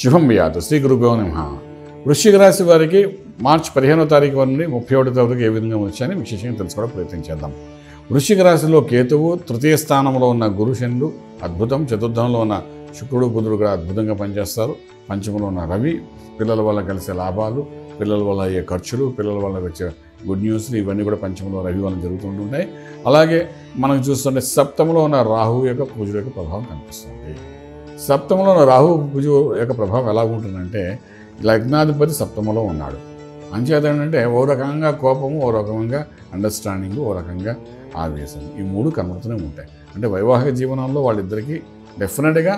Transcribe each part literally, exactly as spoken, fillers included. శుభం వ్యాత శ్రీ గురుభ్యో నమః. వృశ్చిక రాశి వారికి మార్చి పదిహేనో తారీఖు నుండి ముప్పై ఒకటో తారీఖు ఏ విధంగా వచ్చాయని విశేషంగా తెలుసుకోవడం ప్రయత్నం చేద్దాం. వృశ్చిక రాశిలో కేతువు, తృతీయ స్థానంలో ఉన్న గురు శనుడు అద్భుతం, చతుర్థంలో ఉన్న శుక్రుడు బుధుడు కూడా అద్భుతంగా పనిచేస్తారు, పంచమంలో ఉన్న రవి, పిల్లల వల్ల కలిసే లాభాలు, పిల్లల వల్ల అయ్యే ఖర్చులు, పిల్లల వల్ల వచ్చే గుడ్ న్యూస్లు ఇవన్నీ కూడా పంచమంలో రవి వల్ల జరుగుతుంటుంటాయి. అలాగే మనం చూస్తుంటే సప్తమంలో ఉన్న రాహు యొక్క కుజుడు యొక్క ప్రభావం కనిపిస్తుంది. సప్తమంలో ఉన్న రాహు కుజుడు యొక్క ప్రభావం ఎలా ఉంటుందంటే లగ్నాధిపతి సప్తమంలో ఉన్నాడు. అంచేత ఏంటంటే ఓ రకంగా కోపము, ఓ రకంగా అండర్స్టాండింగ్, ఓ రకంగా ఆవేశం, ఈ మూడు కనబడుతూనే ఉంటాయి. అంటే వైవాహిక జీవనంలో వాళ్ళిద్దరికీ డెఫినెట్గా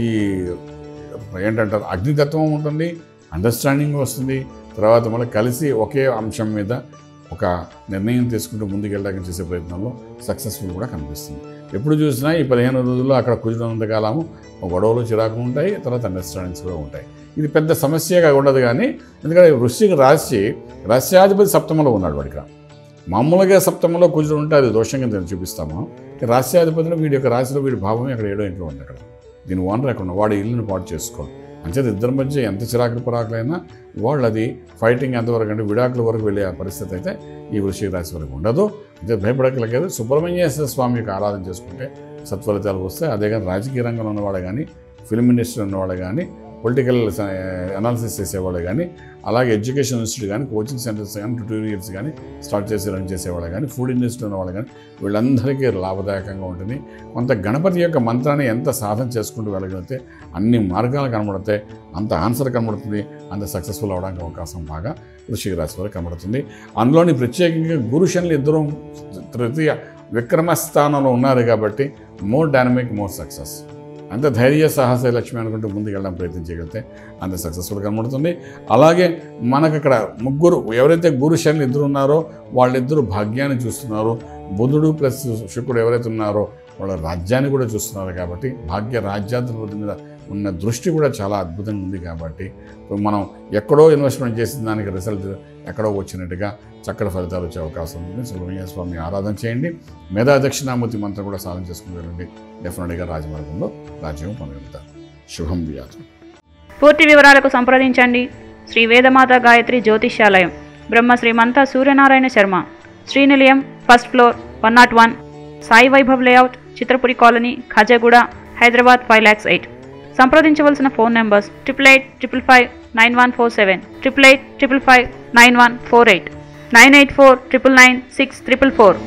ఈ ఏంటంటారు అగ్నితత్వం ఉంటుంది, అండర్స్టాండింగ్ వస్తుంది. తర్వాత మళ్ళీ కలిసి ఒకే అంశం మీద ఒక నిర్ణయం తీసుకుంటూ ముందుకు వెళ్ళడానికి చేసే ప్రయత్నంలో సక్సెస్ఫుల్ కూడా కనిపిస్తుంది. ఎప్పుడు చూసినా ఈ పదిహేను రోజుల్లో అక్కడ కుదిరినంతకాలము గొడవలు, చిరాకు ఉంటాయి, తర్వాత అండర్స్టాండింగ్స్ కూడా ఉంటాయి. ఇది పెద్ద సమస్యగా ఉండదు, కానీ ఎందుకంటే వృశ్చిక రాశి రాశ్యాధిపతి సప్తమంలో ఉన్నాడు. వాడికి మామూలుగా సప్తమంలో కుజుడు ఉంటే అది దోషంగా నేను చూపిస్తాము. రాశ్యాధిపతిలో వీడి యొక్క రాశిలో వీడి భావం అక్కడ ఏడో ఇంట్లో ఉంది. అక్కడ దీని ఓనర్ అక్కడ ఉన్న వాడి ఇల్లుని పాటు చేసుకోవాలి. అంచేత ఇద్దరి మధ్య ఎంత చిరాకులు పరాకులైనా వాళ్ళు అది ఫైటింగ్ ఎంతవరకు అంటే విడాకుల వరకు వెళ్ళే పరిస్థితి అయితే ఈ వృశ్చిక రాశి వరకు ఉండదు. అంతే భయపడకలేదు. సుబ్రహ్మణ్యేశ్వర స్వామి యొక్క ఆరాధన చేసుకుంటే సత్ఫలితాలు వస్తాయి. అదే కానీ రాజకీయ రంగంలో ఉన్నవాడు కానీ, ఫిల్మ్ ఇండస్ట్రీలో ఉన్నవాడు కానీ, పొలిటికల్ అనాలిసిస్ చేసేవాళ్ళు కానీ, అలాగే ఎడ్యుకేషన్ ఇన్స్టిట్యూట్ కానీ, కోచింగ్ సెంటర్స్ కానీ, ట్యూటోరియల్స్ కానీ స్టార్ట్ చేసి రన్ చేసేవాళ్ళు కానీ, ఫుడ్ ఇండస్ట్రీలో ఉన్నవాళ్ళు కానీ వీళ్ళందరికీ లాభదాయకంగా ఉంటుంది. కొంత గణపతి యొక్క మంత్రాన్ని ఎంత సాధన చేసుకుంటూ వెళ్ళగలిగితే అన్ని మార్గాలు కనబడతాయి, అంత ఆన్సర్ కనబడుతుంది, అంత సక్సెస్ఫుల్ అవడానికి అవకాశం బాగా వృశ్చిక రాశి వారికి కనబడుతుంది. అందులోని ప్రత్యేకంగా గురు శనులు ఇద్దరు తృతీయ విక్రమ స్థానంలో ఉన్నారు కాబట్టి మోర్ డైనమిక్, మోర్ సక్సెస్. అంత ధైర్య సాహస లక్ష్మి అనుకుంటూ ముందుకు వెళ్ళడం ప్రయత్నించగలిగితే అంత సక్సెస్ఫుల్ కనబడుతుంది. అలాగే మనకు అక్కడ ముగ్గురు ఎవరైతే గురు శనులు ఇద్దరు ఉన్నారో వాళ్ళిద్దరూ భాగ్యాన్ని చూస్తున్నారు. బుధుడు ప్లస్ శుక్రుడు ఎవరైతే ఉన్నారో వాళ్ళ రాజ్యాన్ని కూడా చూస్తున్నారు కాబట్టి భాగ్య రాజ్యాధిపతి మీద ఉన్న దృష్టి కూడా చాలా అద్భుతంగా ఉంది. కాబట్టి మనం ఎక్కడో ఇన్వెస్ట్మెంట్ చేసిన దానికి రిజల్ట్ ఎక్కడో వచ్చినట్టుగా చక్కటి ఫలితాలు వచ్చే అవకాశం ఉంటుంది. సుబ్రహ్మణ్య స్వామి ఆరాధన చేయండి, మేధా దక్షిణామూర్తి మంత్రం కూడా సాధన చేసుకుని వెళ్ళండి. డెఫినెట్గా రాజమార్గంలో రాజ్యం పొందగలుగుతారు. శుభం వ్యాధి. పూర్తి వివరాలకు సంప్రదించండి Shri Vedamata Gayatri Jyotishalayam, Brahmasri Mantha Suryanarayana Sharma, Srinilayam, first floor, one not one, Sai Vaibhav layout, Chitrapuri colony, Khajaguda, Hyderabad five lakhs eight. సంప్రదించవలసిన phone numbers triple eight triple five nine one four seven, triple eight triple five nine one four eight, nine eight four triple nine six triple four.